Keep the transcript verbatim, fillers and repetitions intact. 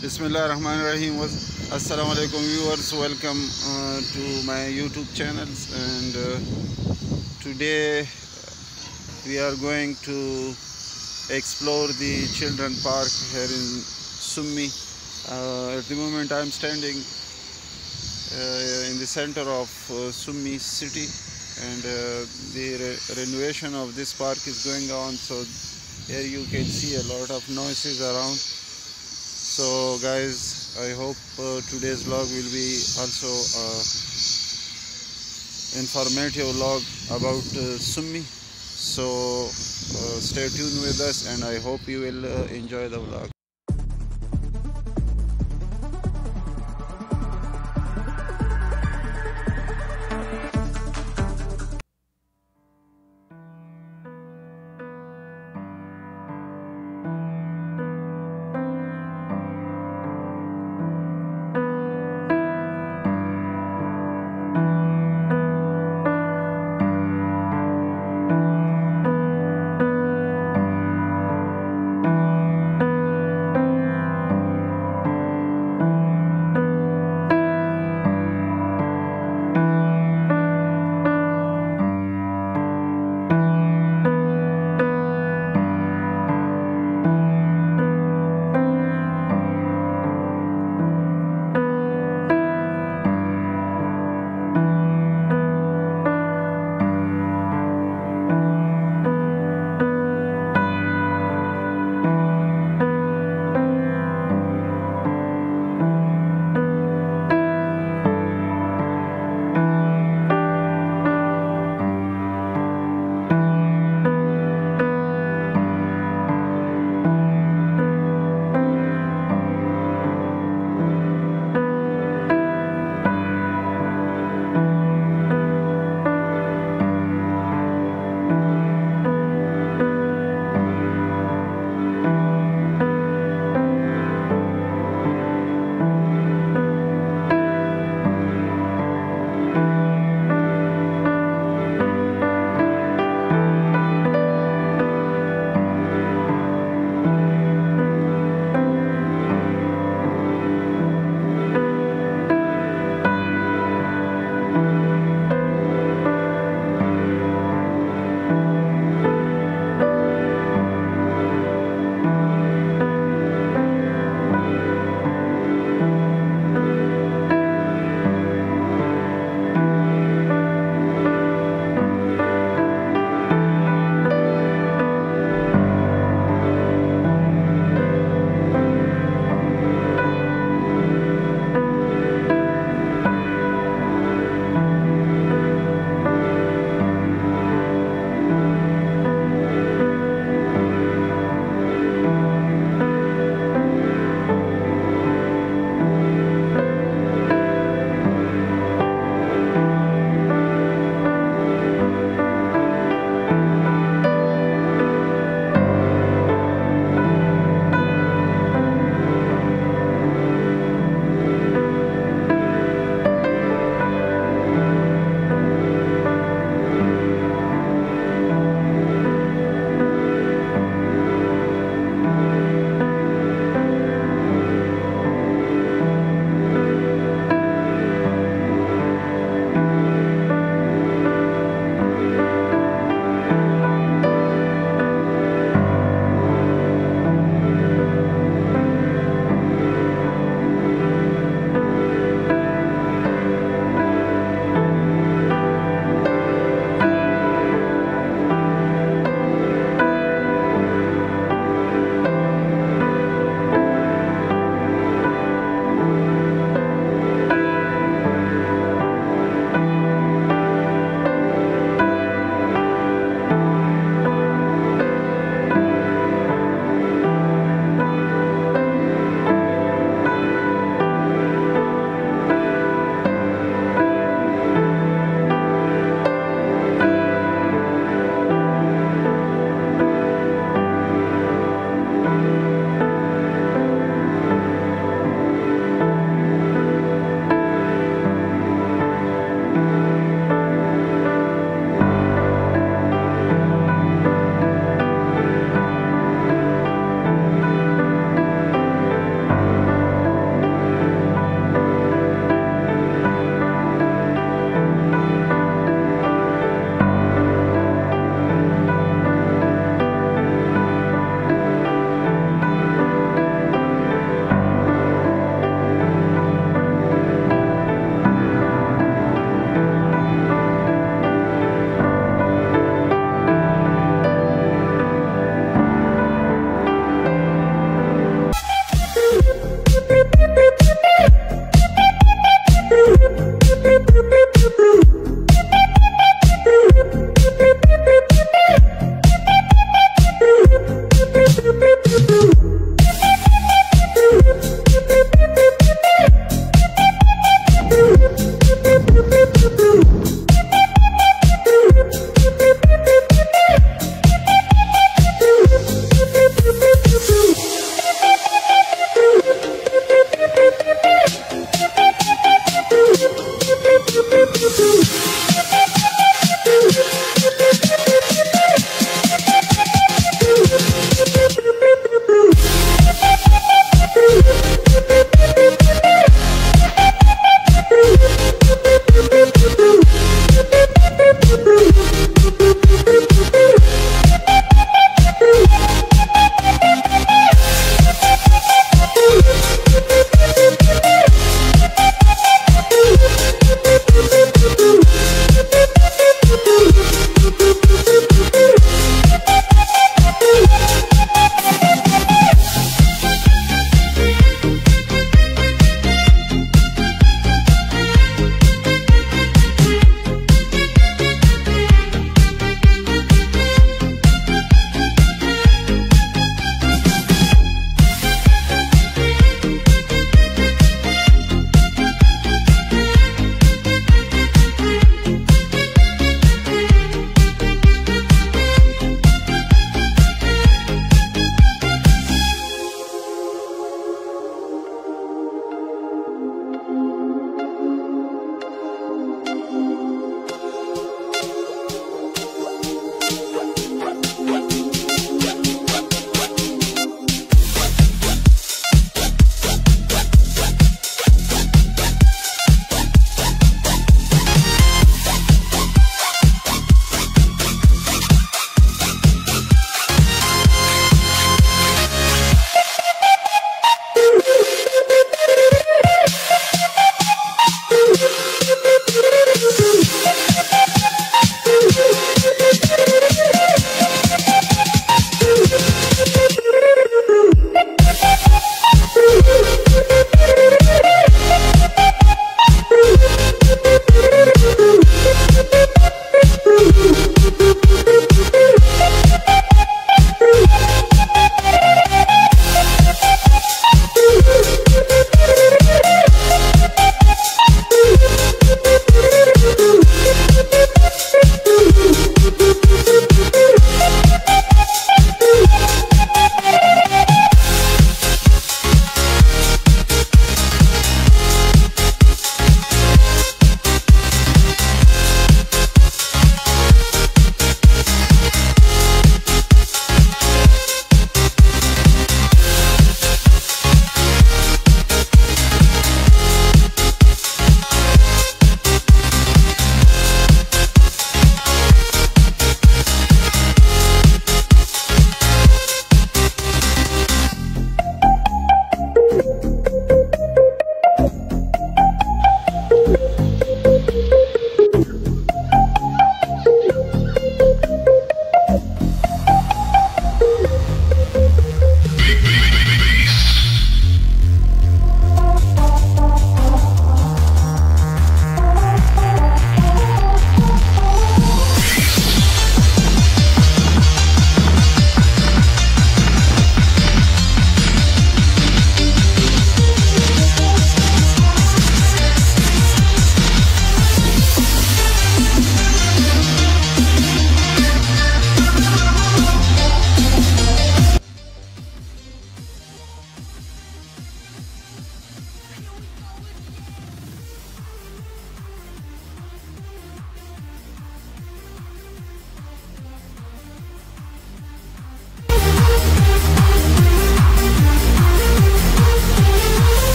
Bismillah ar-Rahman ar-Rahim. Assalamu alaikum viewers, welcome uh, to my YouTube channels, and uh, today we are going to explore the children park here in Sumy. Uh, at the moment I am standing uh, in the center of uh, Sumy city, and uh, the re renovation of this park is going on, so here you can see a lot of noises around. So guys, I hope uh, today's vlog will be also uh, informative vlog about uh, Sumy. So uh, stay tuned with us, and I hope you will uh, enjoy the vlog.